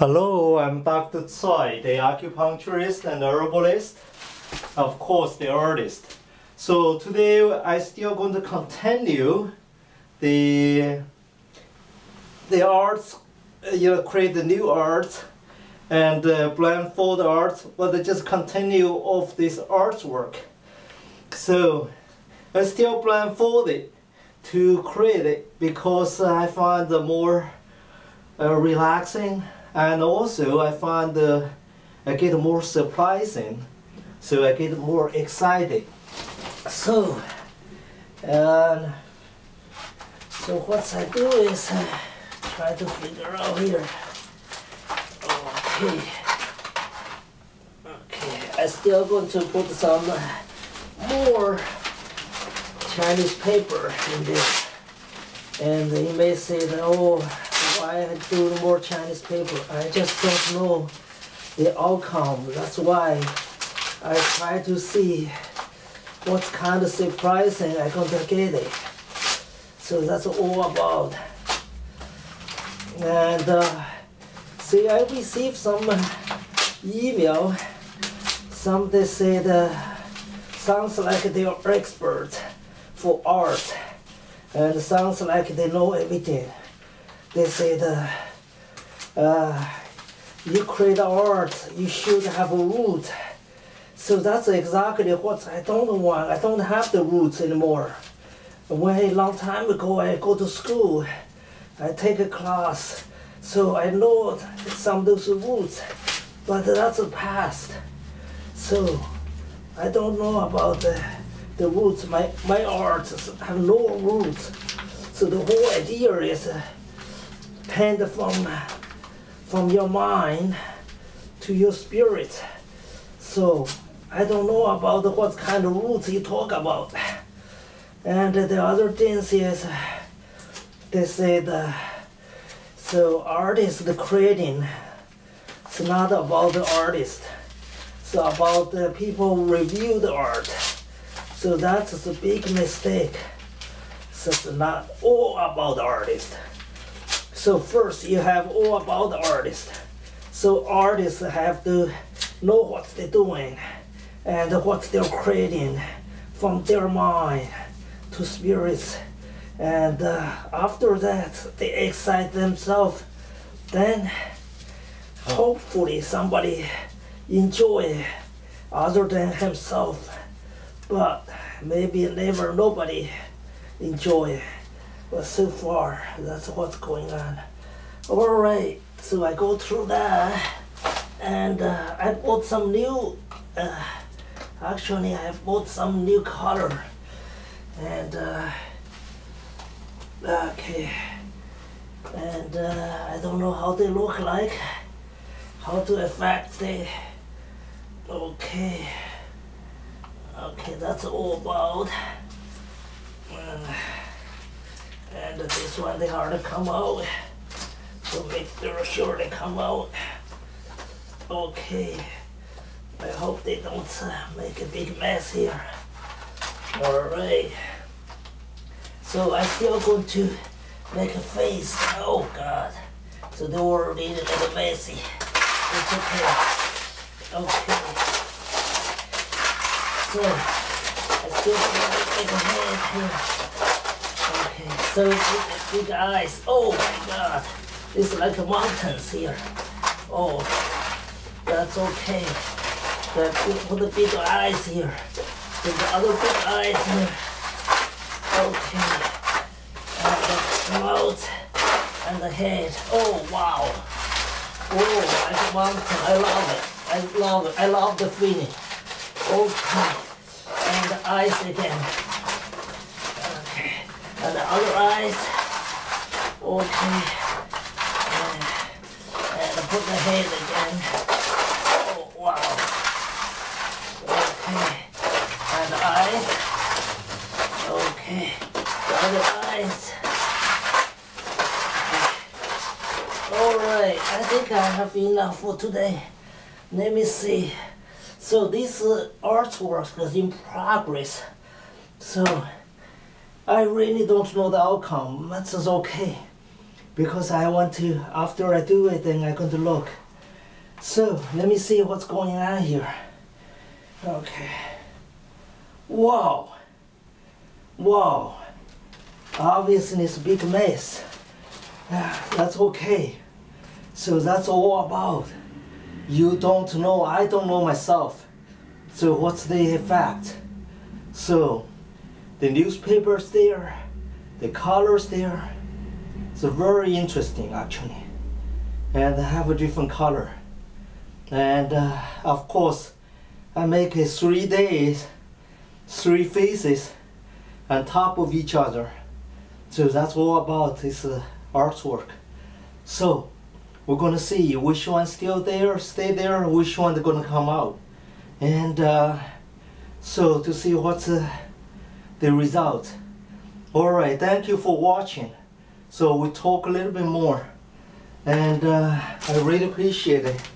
Hello, I'm Dr. Tsoi, the acupuncturist and herbalist, of course the artist. So today I still going to continue the arts, create the new arts and blindfold arts, but just continue of this artwork. So I still blindfold it to create it because I find the more relaxing. And also I find I get more surprising, so I get more excited. So, what I do is try to figure out here. Okay. I still going to put some more Chinese paper in this, and you may say that I do more Chinese paper. I just don't know the outcome. That's why I try to see what kind of surprising I can get it. So that's all about. And see, I received some email. Somebody said, sounds like they are experts for art, and sounds like they know everything. They said, you create art, you should have a root. So that's exactly what I don't want. I don't have the roots anymore. When a long time ago, I go to school, I take a class, so I know some of those roots, but that's the past. So I don't know about the roots. My arts have no roots. So the whole idea is, paint from your mind to your spirit. So I don't know about what kind of roots you talk about. And the other things is, they said, so art is the creating. It's not about the artist. It's about the people who review the art. So that's a big mistake. So it's not all about the artist. So first, you have all about the artist. So artists have to know what they're doing and what they're creating from their mind to spirits. And after that, they excite themselves. Then, hopefully, somebody enjoy other than himself. But maybe never nobody enjoy. Well, so far, that's what's going on. All right, so I go through that, and I bought some new, actually I bought some new color, and okay, and I don't know how they look like, how to affect they, okay, that's all about. And this one, they hard to come out, so make sure they come out. Okay, I hope they don't make a big mess here. All right, so I'm still going to make a face. Oh God, so they already a little messy. It's okay. Okay, so I'm still going to make a hand here. So big eyes. Oh my God, it's like mountains here. Oh, that's okay. Put the big eyes here. Put the other big eyes here. Okay. And the mouth and the head. Oh wow. Oh, like a mountain. I love it. I love it. I love the feeling. Okay. And the eyes again. And the other eyes, okay, and put the head again, oh wow, okay, and the eyes, okay, the other eyes, okay. Alright, I think I have enough for today. Let me see, so this artwork is in progress, so I really don't know the outcome. That's okay. because I want to, after I do it, then I'm going to look. So let me see what's going on here. Okay. Wow. Wow. Obviously it's a big mess. That's okay. So that's all about. You don't know, I don't know myself. So what's the effect? So the newspaper's there, the colors there. It's very interesting actually. And I have a different color. And of course, I make it 3 days, 3 faces on top of each other. So that's all about this artwork. So we're gonna see which one's still there, stay there, which one's gonna come out. And so to see what's the result. All right, thank you for watching. So we talk a little bit more. And I really appreciate it.